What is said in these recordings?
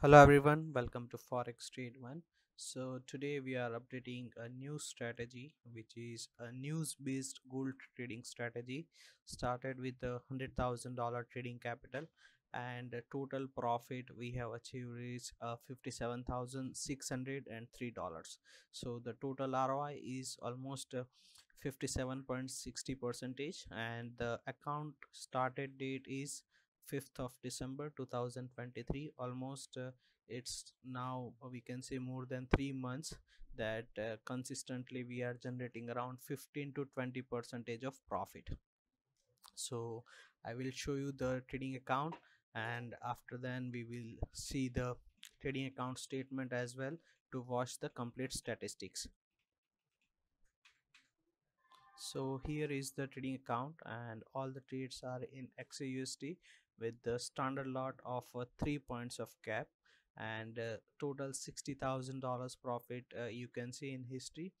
Hello everyone, welcome to Forex Trade One. So today we are updating a new strategy, which is a news based gold trading strategy. Started with the $100,000 trading capital and total profit we have achieved is $57,603. So the total ROI is almost 57.60% and the account started date is 5th of December 2023. Almost it's now we can say more than 3 months that consistently we are generating around 15% to 20% of profit. So I will show you the trading account, and after then we will see the trading account statement as well to watch the complete statistics. So here is the trading account, and all the trades are in XAUUSD with the standard lot of 3 points of cap and total $60,000 profit you can see in history,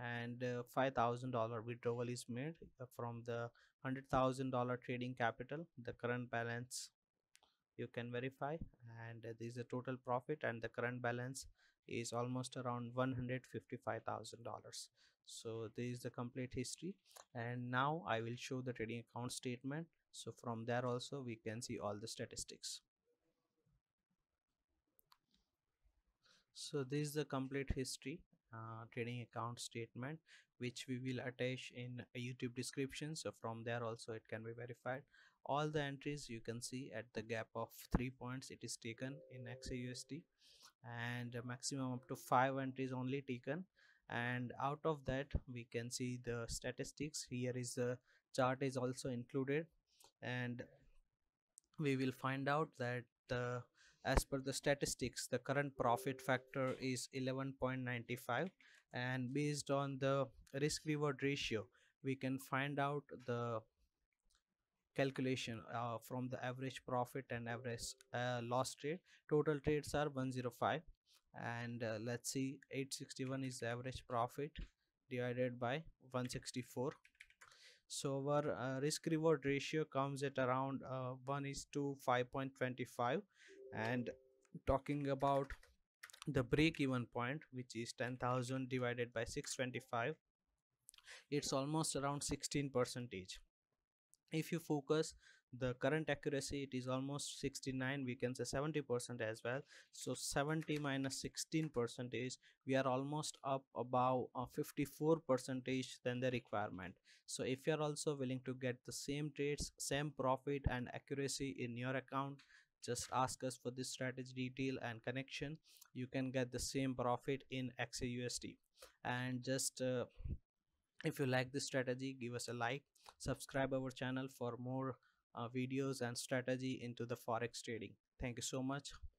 and $5,000 withdrawal is made from the $100,000 trading capital. The current balance you can verify, and this is the total profit, and the current balance is almost around $155,000. So this is the complete history, and now I will show the trading account statement. So from there also we can see all the statistics. So this is the complete history trading account statement, which we will attach in a YouTube description. So from there also it can be verified. All the entries you can see at the gap of 3 points it is taken in XAUUSD, and a maximum up to 5 entries only taken, and out of that we can see the statistics. Here is the chart is also included, and we will find out that as per the statistics the current profit factor is 11.95, and based on the risk reward ratio we can find out the calculation from the average profit and average loss trade. Total trades are 105, and let's see, 861 is the average profit divided by 164. So our risk reward ratio comes at around 1:5.25, and talking about the break even point, which is 10,000 divided by 625, it's almost around 16%. If you focus the current accuracy, it is almost 69, we can say 70% as well. So 70 minus 16%, we are almost up above 54% than the requirement. So if you are also willing to get the same trades, same profit and accuracy in your account, just ask us for this strategy detail and connection. You can get the same profit in XAUUSD. And just if you like this strategy, give us a like, subscribe our channel for more videos and strategy into the forex trading. Thank you so much.